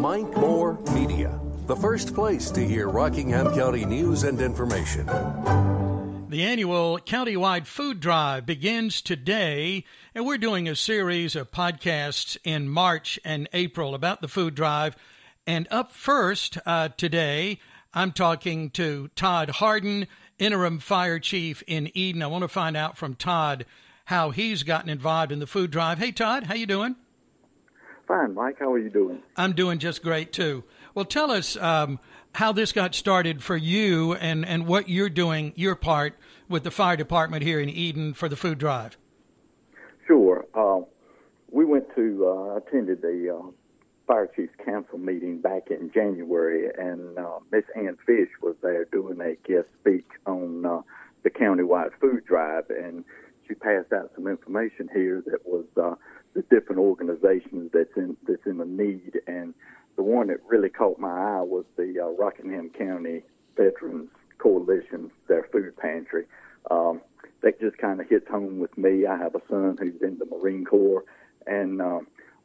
Mike Moore Media, the first place to hear Rockingham County news and information. The annual countywide food drive begins today, and we're doing a series of podcasts in March and April about the food drive. And up first today, I'm talking to Todd Harden, interim fire chief in Eden. I want to find out from Todd how he's gotten involved in the food drive. Hey, Todd, how you doing? Fine, Mike. How are you doing? I'm doing just great, too. Well, tell us how this got started for you and what you're doing, your part, with the fire department here in Eden for the food drive. Sure. We went to attended the fire chief's council meeting back in January, and Miss Ann Fish was there doing a guest speak on the countywide food drive, and she passed out some information here that was the different organizations that's in the need, and the one that really caught my eye was the Rockingham County Veterans Coalition, their food pantry. That just kind of hits home with me. I have a son who's in the Marine Corps, and I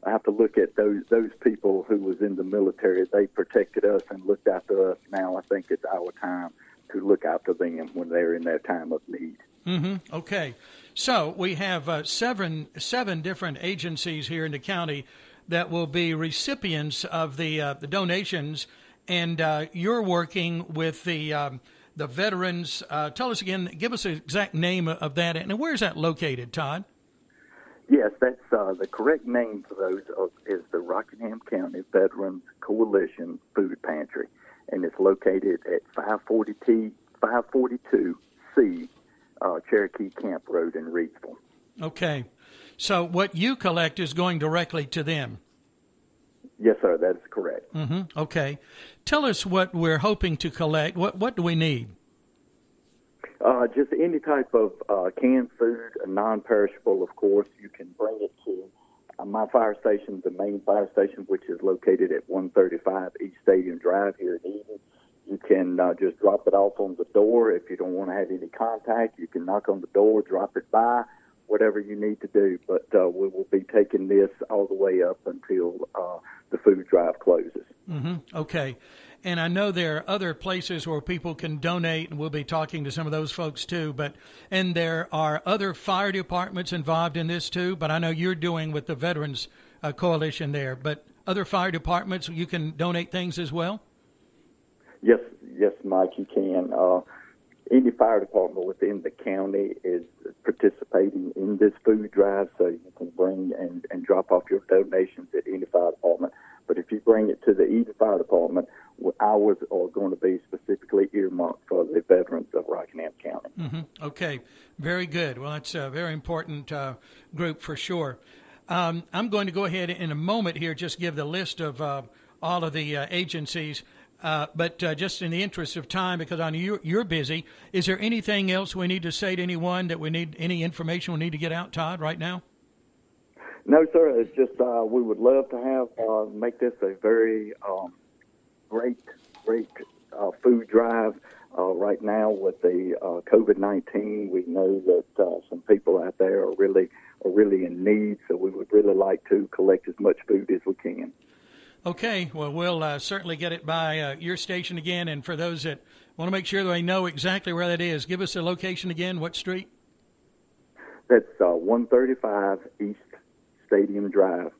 have to look at those people who was in the military. They protected us and looked after us. Now I think it's our time to look after them when they're in their time of need. Mm-hmm. Okay. So we have seven different agencies here in the county that will be recipients of the donations, and you're working with the veterans. Tell us again, give us the exact name of that, and where is that located, Todd? Yes, that's the correct name for those is the Rockingham County Veterans Coalition Food Pantry, and it's located at 542C. Cherokee Camp Road in Reidsville. Okay. So what you collect is going directly to them? Yes, sir. That is correct. Mm-hmm. Okay. Tell us what we're hoping to collect. What do we need? Just any type of canned food, non-perishable, of course. You can bring it to my fire station, the main fire station, which is located at 135 East Stadium Drive here in Eden. You can just drop it off on the door. If you don't want to have any contact, you can knock on the door, drop it by, whatever you need to do. But we will be taking this all the way up until the food drive closes. Mm-hmm. Okay. And I know there are other places where people can donate, and we'll be talking to some of those folks too. And there are other fire departments involved in this too, but I know you're doing with the Veterans Coalition there. But other fire departments, you can donate things as well? Yes, Mike, you can. Any fire department within the county is participating in this food drive, so you can bring and drop off your donations at any fire department. But if you bring it to the Eden Fire Department, ours are going to be specifically earmarked for the veterans of Rockingham County. Mm-hmm. Okay, very good. Well, that's a very important group for sure. I'm going to go ahead in a moment here, just give the list of all of the agencies. But just in the interest of time, because I know you're busy, is there anything else we need to say to anyone that we need, any information we need to get out, Todd, right now? No, sir. It's just we would love to have make this a very great food drive. Right now with the COVID-19, we know that some people out there are really in need, so we would really like to collect as much food as we can. Okay, well, we'll certainly get it by your station again. And for those that want to make sure they know exactly where that is, give us the location again. What street? That's 135 East Stadium Drive.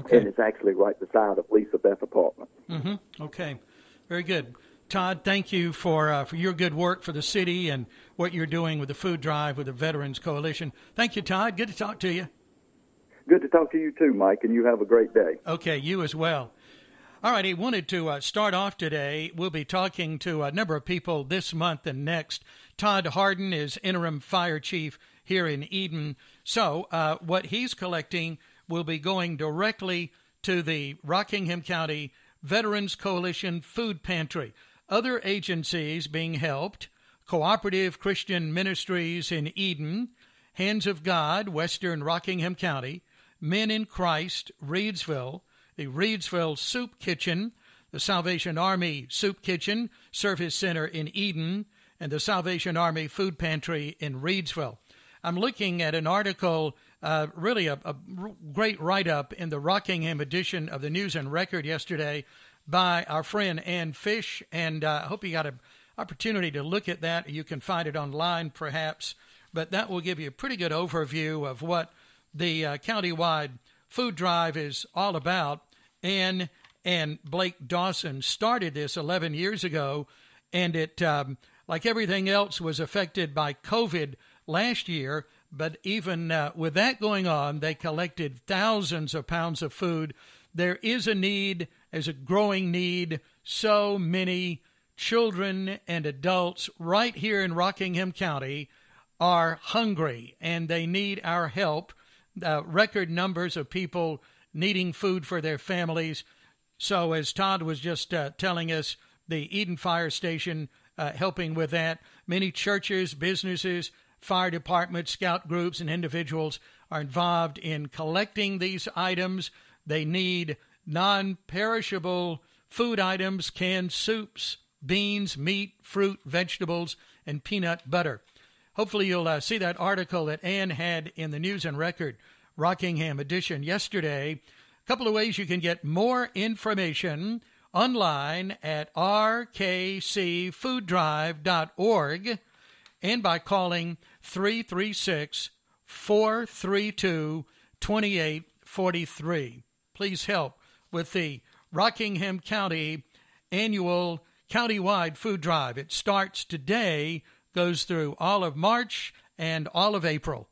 Okay. And it's actually right beside of Lisa Beth apartment. Mm-hmm. Okay, very good. Todd, thank you for your good work for the city and what you're doing with the food drive with the Veterans Coalition. Thank you, Todd. Good to talk to you. Good to talk to you too, Mike, and you have a great day. Okay, you as well. All right, I wanted to start off today. We'll be talking to a number of people this month and next. Todd Harden is interim fire chief here in Eden. So what he's collecting will be going directly to the Rockingham County Veterans Coalition Food Pantry. Other agencies being helped, Cooperative Christian Ministries in Eden, Hands of God, Western Rockingham County, Men in Christ, Reidsville, the Reidsville Soup Kitchen, the Salvation Army Soup Kitchen Service Center in Eden, and the Salvation Army Food Pantry in Reidsville. I'm looking at an article Really a great write-up in the Rockingham edition of the News and Record yesterday by our friend Ann Fish, and I hope you got an opportunity to look at that. You can find it online perhaps, but that will give you a pretty good overview of what the countywide food drive is all about. Ann and Blake Dawson started this 11 years ago, and it, like everything else, was affected by COVID last year. But even with that going on, they collected thousands of pounds of food. There is a need, there's a growing need. So many children and adults right here in Rockingham County are hungry, and they need our help. Record numbers of people needing food for their families. So as Todd was just telling us, the Eden Fire Station helping with that. Many churches, businesses, fire departments, scout groups, and individuals are involved in collecting these items. They need non-perishable food items, canned soups, beans, meat, fruit, vegetables, and peanut butter. Hopefully you'll see that article that Ann had in the News and Record Rockingham edition yesterday. A couple of ways you can get more information online at rkcfooddrive.org and by calling 336-432-2843. Please help with the Rockingham County annual countywide food drive. It starts today, goes through all of March and all of April.